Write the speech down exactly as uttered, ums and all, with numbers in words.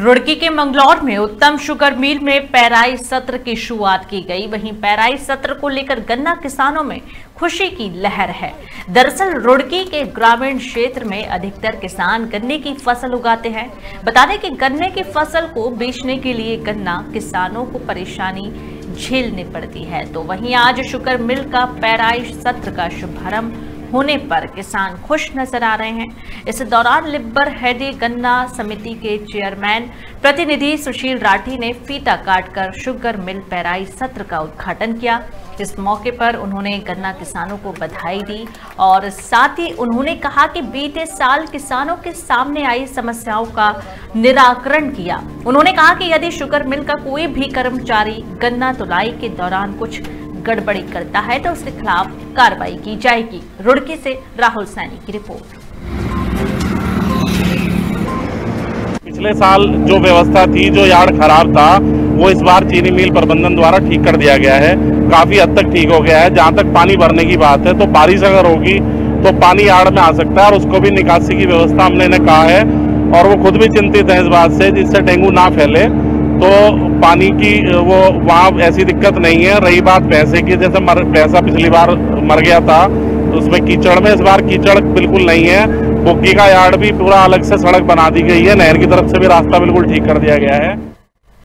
रुड़की के मंगलौर में उत्तम शुगर मिल में पेराई सत्र की शुरुआत की गई। वहीं पेराई सत्र को लेकर गन्ना किसानों में खुशी की लहर है। दरअसल रुड़की के ग्रामीण क्षेत्र में अधिकतर किसान गन्ने की फसल उगाते हैं। बता दें कि गन्ने की फसल को बेचने के लिए गन्ना किसानों को परेशानी झेलनी पड़ती है। तो वहीं आज शुगर मिल का पेराई सत्र का शुभारंभ होने पर किसान खुश नजर आ रहे हैं। इस दौरान लिब्बर हेडी गन्ना समिति के चेयरमैन प्रतिनिधि सुशील राठी ने फीता काटकर शुगर मिल पेराई सत्र का उद्घाटन किया। इस मौके पर उन्होंने गन्ना किसानों को बधाई दी और साथ ही उन्होंने कहा कि बीते साल किसानों के सामने आई समस्याओं का निराकरण किया। उन्होंने कहा कि यदि शुगर मिल का कोई भी कर्मचारी गन्ना तुलाई के दौरान कुछ गड़बड़ी करता है तो उसके खिलाफ कार्रवाई की जाएगी। रुड़की से राहुल सैनी की रिपोर्ट। पिछले साल जो व्यवस्था थी, जो यार्ड खराब था, वो इस बार चीनी मिल प्रबंधन द्वारा ठीक कर दिया गया है। काफी हद तक ठीक हो गया है। जहाँ तक पानी भरने की बात है तो बारिश अगर होगी तो पानी यार्ड में आ सकता है और उसको भी निकासी की व्यवस्था हमने इन्हें कहा है और वो खुद भी चिंतित है इस बात से, जिससे डेंगू ना फैले। तो पानी की वो वहाँ ऐसी दिक्कत नहीं है। रही बात पैसे की, जैसे मर, पैसा पिछली बार मर गया था तो उसमें कीचड़ में, इस बार कीचड़ बिल्कुल नहीं है। बुग्गी का यार्ड भी पूरा अलग से सड़क बना दी गई है। नहर की तरफ से भी रास्ता बिल्कुल ठीक कर दिया गया है।